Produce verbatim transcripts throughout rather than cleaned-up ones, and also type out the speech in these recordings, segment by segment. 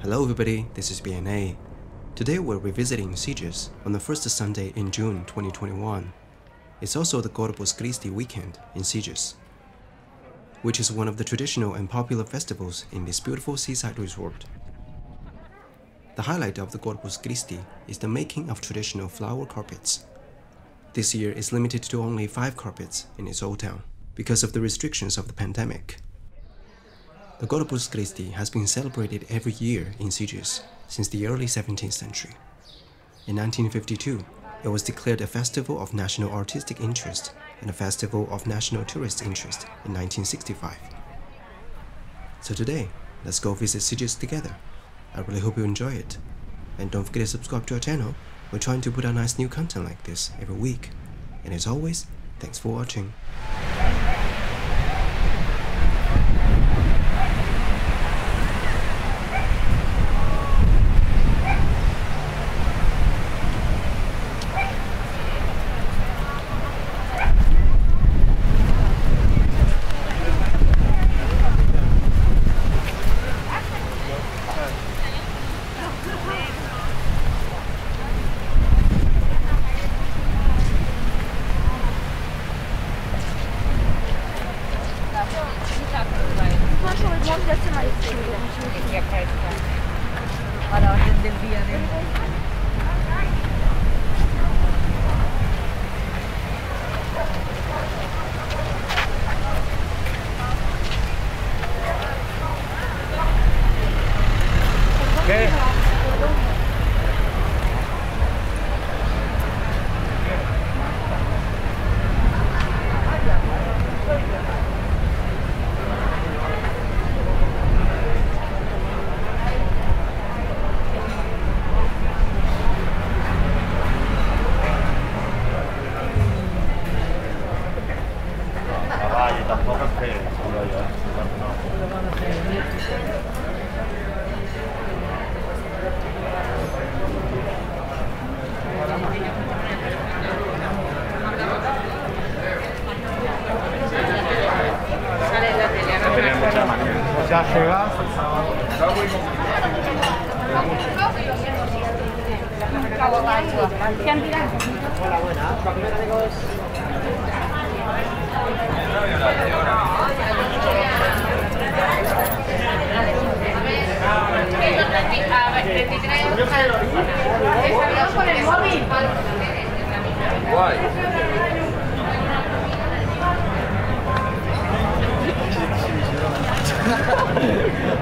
Hello everybody, this is B N A. Today we're revisiting Sitges on the first Sunday in June twenty twenty-one. It's also the Corpus Christi weekend in Sitges, which is one of the traditional and popular festivals in this beautiful seaside resort. The highlight of the Corpus Christi is the making of traditional flower carpets. This year is limited to only five carpets in its old town because of the restrictions of the pandemic. The Corpus Christi has been celebrated every year in Sitges since the early seventeenth century. In nineteen fifty-two, it was declared a Festival of National Artistic Interest and a Festival of National Tourist Interest in nineteen sixty-five. So today, let's go visit Sitges together. I really hope you enjoy it. And don't forget to subscribe to our channel. We're trying to put out nice new content like this every week. And as always, thanks for watching. Ya llega. Hola, buenas. Thank you.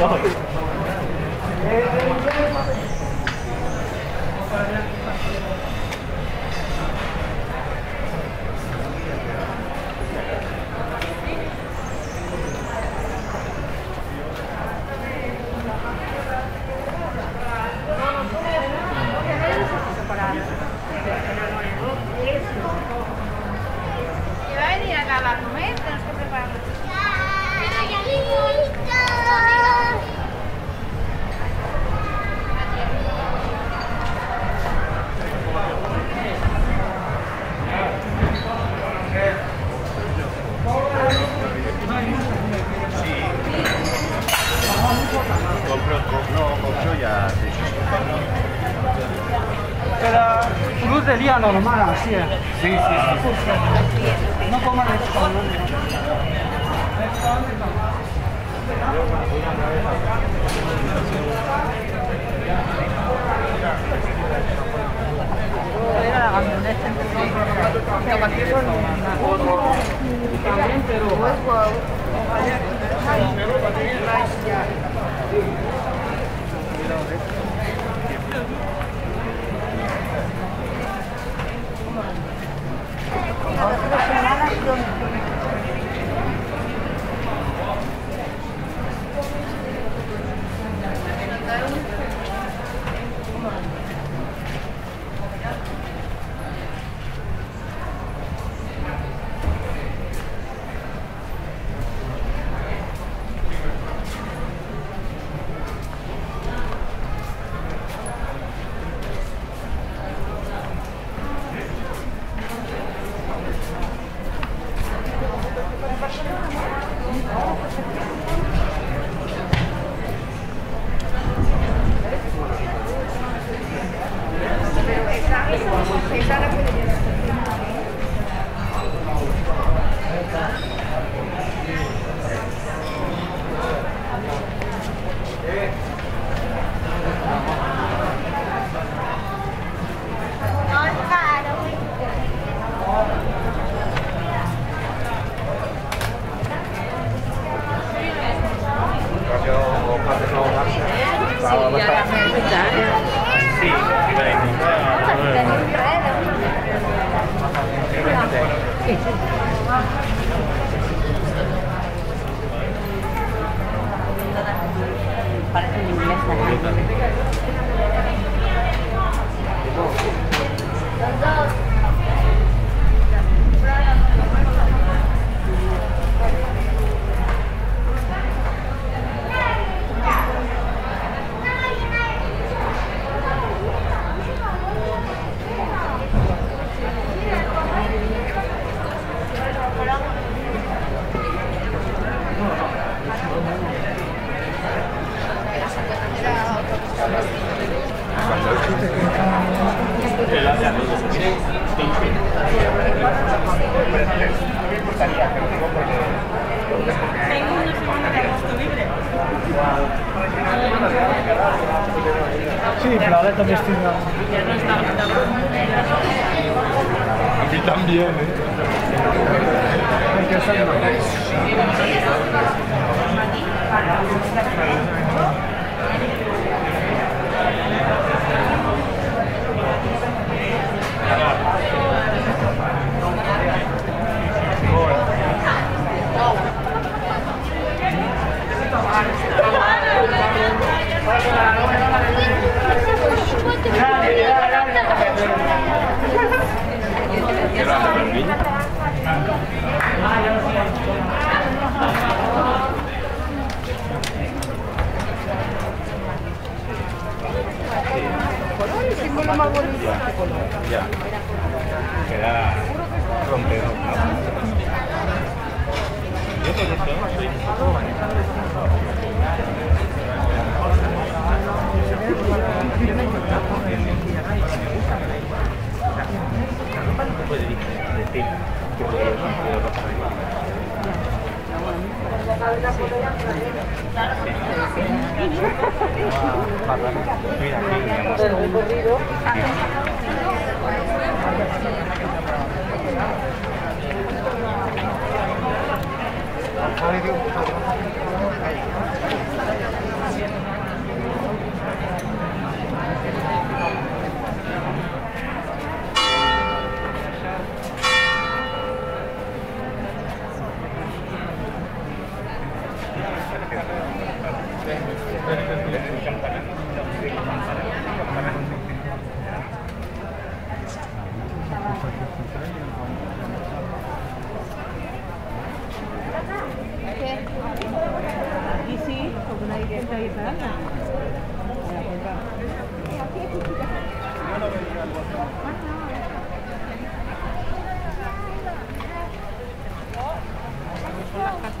y hoy. Normal, así es. Sí, sí, sí. No coman esto. Era la camioneta en Thank you.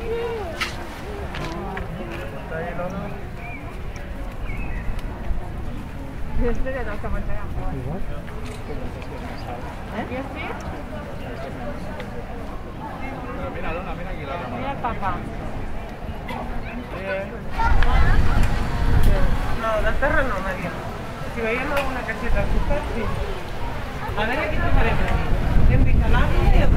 Mira, Dona, mira aquí la cámara. Mira el papá. No, del perro no, María. Si veíamos alguna caseta azúcar, sí. A ver, aquí te parece. ¿Quién dice la vida?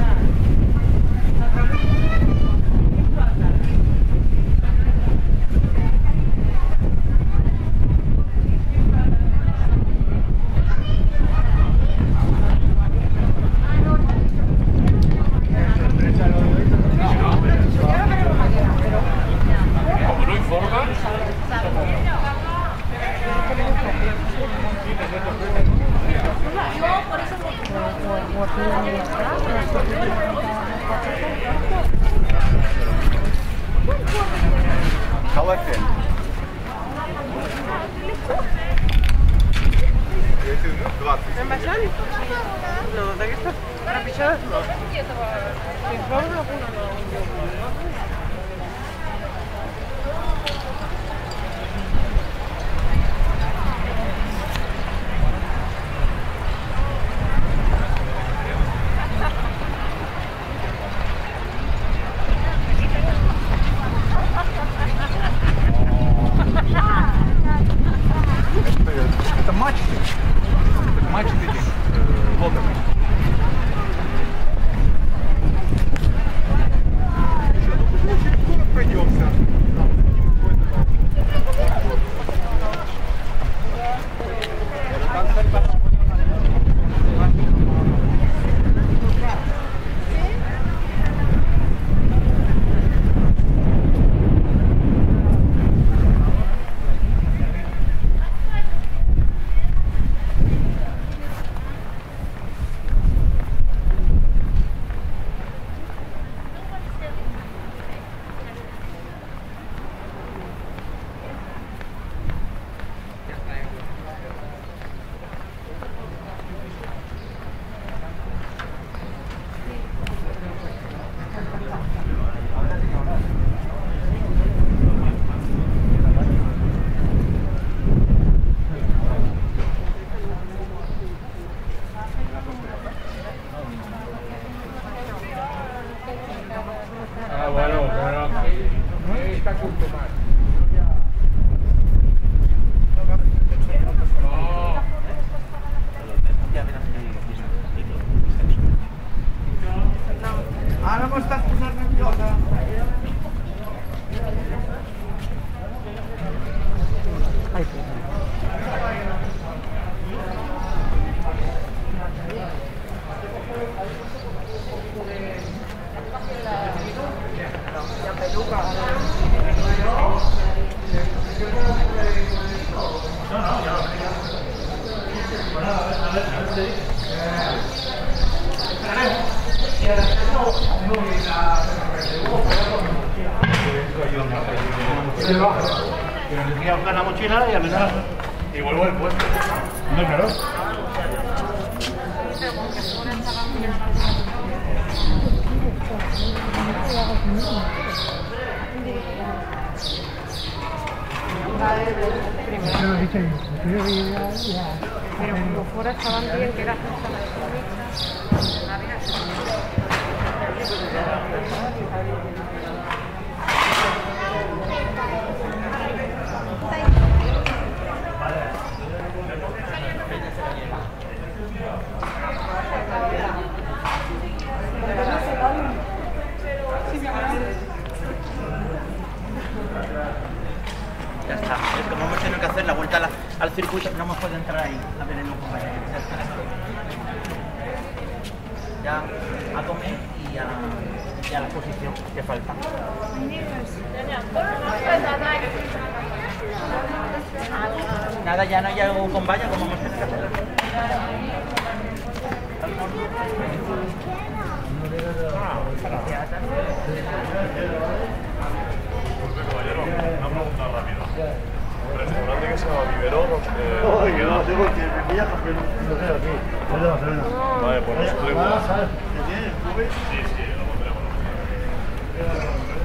Sí, sí, lo pondremos.